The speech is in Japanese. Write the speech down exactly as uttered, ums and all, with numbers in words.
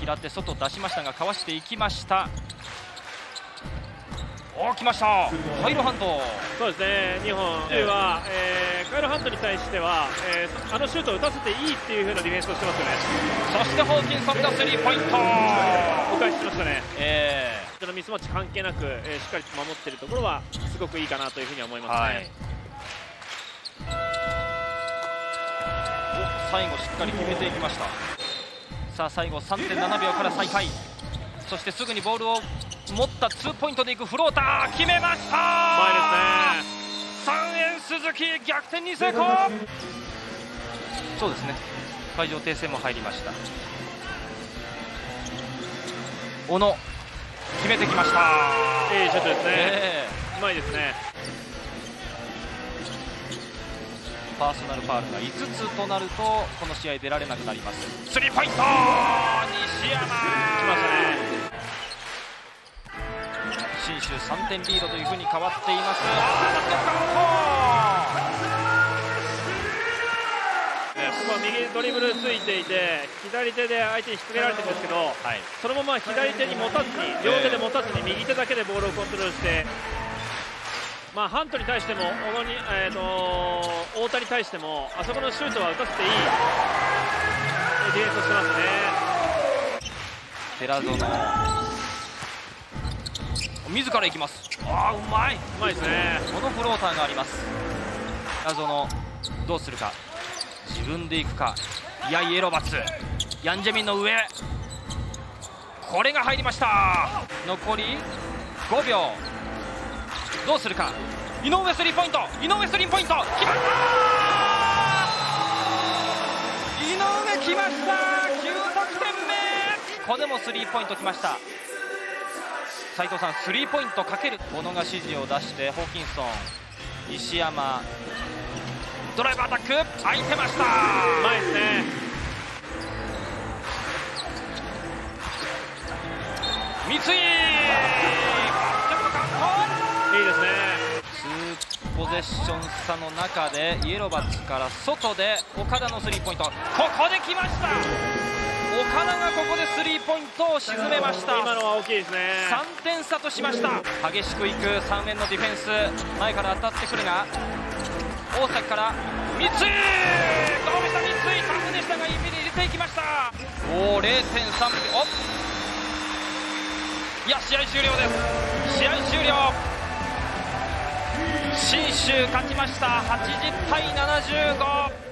平手、外出しましたがかわしていきました。おー、来ました、カイロハンド。そうですね、日本は、えー、カイロハンドに対しては、えー、あのシュートを打たせていいっていう風なディフェンスをしてますよね。そしてホーキンソンがスリーポイント、お返ししましたね。えーそのミスマッチ関係なく、えー、しっかりと守っているところはすごくいいかなというふうに思いますね。はい、最後しっかり決めていきました。さあ最後 さんてんなな 秒から再開、そしてすぐにボールを持ったツーポイントでいくフローター、決めました。前ですね、さんえん鈴木逆転に成功。そうですね、会場訂正も入りました。小野決めてきました。いいショットですね、えー、うまいですね。パーソナルファウルがいつつとなるとこの試合出られなくなります。スリーポイント、西山信州さんてんリードというふうに変わっています。右ドリブルついていて左手で相手に引っ掛けられてるんですけど、はい、そのまま左手に持たずに両手で持たずに右手だけでボールをコントロールして、まあ、ハントに対しても小野に、えー、と太田に対してもあそこのシュートは打たせていいディフェンスをしてますね。寺園自ら行きます。あー、うまい、うまいですね。このフローターがあります。寺園どうするか、自分で行くか、いやイエロバツ、ヤンジェミンの上、これが入りました。残りごびょう、どうするか、井上スリーポイント、井上スリーポイント、決まった、井上来ました、きゅう得点目、これもスリーポイント来ました。斉藤さん、スリーポイントかける、小野が指示を出して、ホーキンソン、石山、ドライブアタック、空いてました。前ですね、三井、いいですね。ツーポゼッション差の中でイエロバッツから外で岡田のスリーポイント、ここで来ました。岡田がここでスリーポイントを沈めました。今のは大きいですね。さんてん差としました。激しくいくさんえんのディフェンス、前から当たってくるが大崎から三井、どうした、三井タフでしたが指に入れていきました。おお、 れいてんさん 秒、いや試合終了です。試合終了、信州勝ちました、はちじゅうたいななじゅうご。